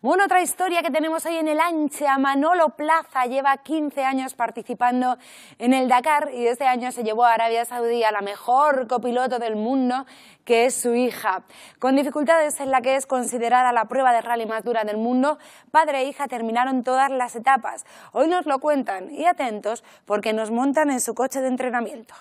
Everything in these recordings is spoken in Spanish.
Bueno, otra historia que tenemos hoy en el Ancha. Manolo Plaza lleva 15 años participando en el Dakar y este año se llevó a Arabia Saudí a la mejor copiloto del mundo, que es su hija. Con dificultades en la que es considerada la prueba de rally más dura del mundo, padre e hija terminaron todas las etapas. Hoy nos lo cuentan y atentos porque nos montan en su coche de entrenamiento.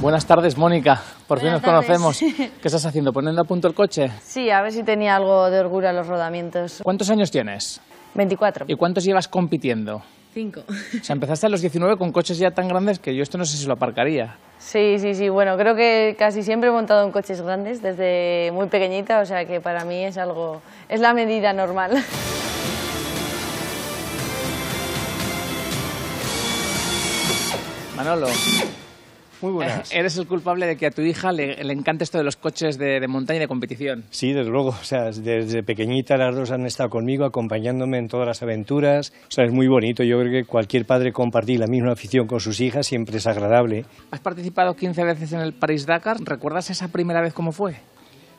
Buenas tardes, Mónica. Por fin nos conocemos. ¿Qué estás haciendo? ¿Poniendo a punto el coche? Sí, a ver si tenía algo de orgullo en los rodamientos. ¿Cuántos años tienes? 24. ¿Y cuántos llevas compitiendo? 5. O sea, empezaste a los 19 con coches ya tan grandes que yo esto no sé si lo aparcaría. Sí. Bueno, creo que casi siempre he montado en coches grandes desde muy pequeñita, o sea que para mí es algo... es la medida normal. Manolo... Muy buenas. Eres el culpable de que a tu hija le encante esto de los coches de montaña y de competición. Sí, desde luego. O sea, desde pequeñita las dos han estado conmigo, acompañándome en todas las aventuras. O sea, es muy bonito. Yo creo que cualquier padre compartir la misma afición con sus hijas siempre es agradable. Has participado 15 veces en el París Dakar. ¿Recuerdas esa primera vez cómo fue?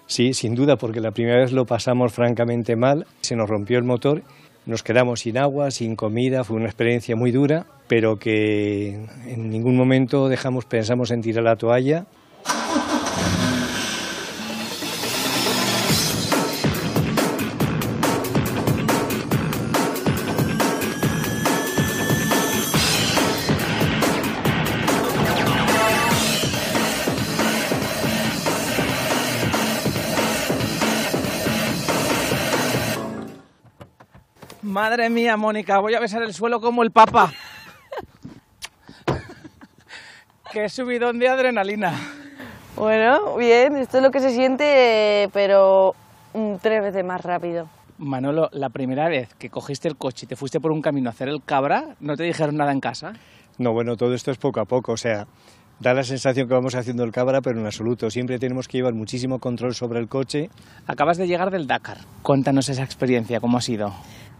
Sí, sin duda, porque la primera vez lo pasamos francamente mal. Se nos rompió el motor. Nos quedamos sin agua, sin comida, fue una experiencia muy dura, pero que en ningún momento pensamos en tirar la toalla. Madre mía, Mónica, voy a besar el suelo como el Papa. Qué subidón de adrenalina. Bueno, bien, esto es lo que se siente, pero 3 veces más rápido. Manolo, la primera vez que cogiste el coche y te fuiste por un camino a hacer el cabra, ¿no te dijeron nada en casa? No, bueno, todo esto es poco a poco, o sea... Da la sensación que vamos haciendo el cabra, pero en absoluto. Siempre tenemos que llevar muchísimo control sobre el coche. Acabas de llegar del Dakar. Cuéntanos esa experiencia, ¿cómo ha sido?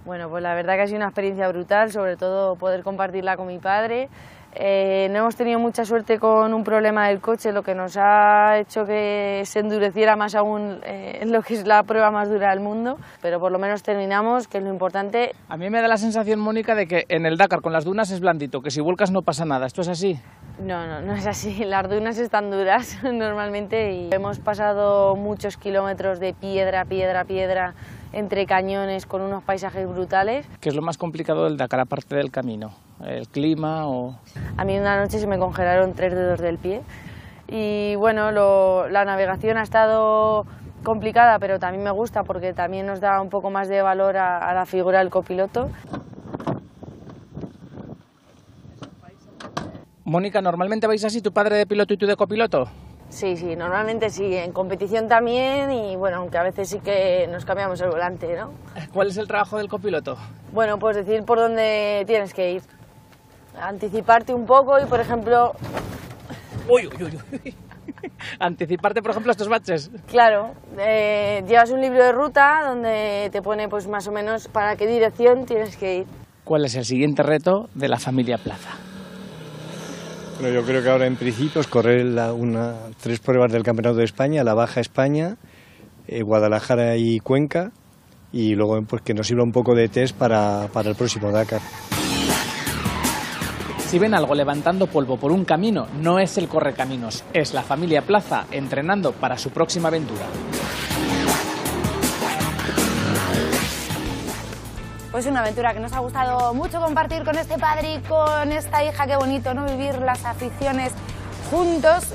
Bueno, pues la verdad que ha sido una experiencia brutal, sobre todo poder compartirla con mi padre. No hemos tenido mucha suerte con un problema del coche, lo que nos ha hecho que se endureciera más aún lo que es la prueba más dura del mundo, pero por lo menos terminamos, que es lo importante. A mí me da la sensación, Mónica, de que en el Dakar con las dunas es blandito, que si vuelcas no pasa nada. ¿Esto es así? No es así. Las dunas están duras normalmente y hemos pasado muchos kilómetros de piedra, entre cañones con unos paisajes brutales. ¿Qué es lo más complicado del Dakar, aparte del camino? ¿El clima o...? A mí una noche se me congelaron 3 dedos del pie y bueno, la navegación ha estado complicada, pero también me gusta porque también nos da un poco más de valor a la figura del copiloto. Mónica, ¿normalmente vais así, tu padre de piloto y tú de copiloto? Sí, normalmente sí, en competición también y bueno, aunque a veces sí que nos cambiamos el volante, ¿no? ¿Cuál es el trabajo del copiloto? Bueno, pues decir por dónde tienes que ir, anticiparte un poco y por ejemplo... ¡Uy! Anticiparte, por ejemplo, a estos baches. Claro, llevas un libro de ruta donde te pone pues más o menos para qué dirección tienes que ir. ¿Cuál es el siguiente reto de la familia Plaza? Bueno, yo creo que ahora en principio es correr 3 pruebas del Campeonato de España, la Baja España, Guadalajara y Cuenca, y luego pues, que nos sirva un poco de test para el próximo Dakar. Si ven algo levantando polvo por un camino, no es el correcaminos, es la familia Plaza entrenando para su próxima aventura. Pues una aventura que nos ha gustado mucho compartir con este padre y con esta hija. Qué bonito, ¿no? Vivir las aficiones juntos